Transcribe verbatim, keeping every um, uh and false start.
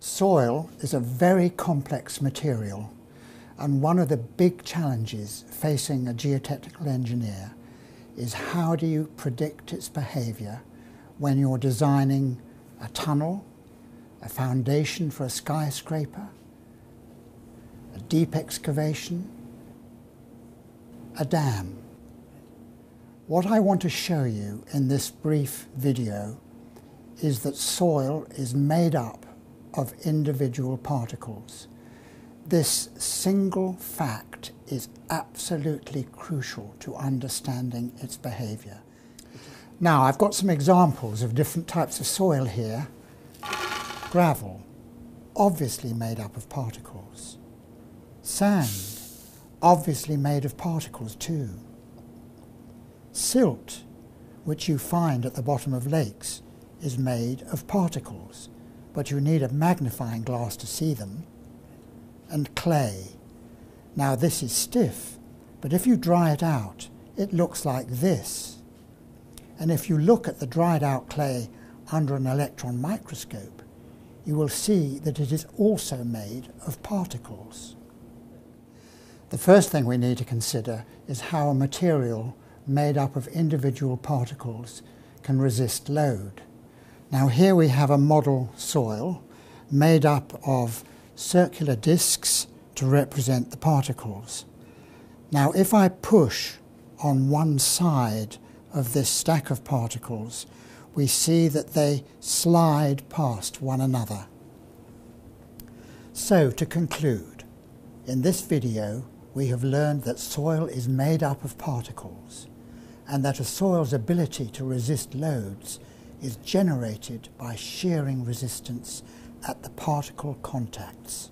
Soil is a very complex material, and one of the big challenges facing a geotechnical engineer is how do you predict its behaviour when you're designing a tunnel, a foundation for a skyscraper, a deep excavation, a dam. What I want to show you in this brief video is that soil is made up of individual particles. This single fact is absolutely crucial to understanding its behaviour. Now, I've got some examples of different types of soil here. Gravel, obviously made up of particles. Sand, obviously made of particles too. Silt, which you find at the bottom of lakes, is made of particles, but you need a magnifying glass to see them. And clay. Now this is stiff, but if you dry it out, it looks like this. And if you look at the dried out clay under an electron microscope, you will see that it is also made of particles. The first thing we need to consider is how a material made up of individual particles can resist load. Now here we have a model soil made up of circular discs to represent the particles. Now if I push on one side of this stack of particles, we see that they slide past one another. So to conclude, in this video we have learned that soil is made up of particles and that a soil's ability to resist loads is generated by shearing resistance at the particle contacts.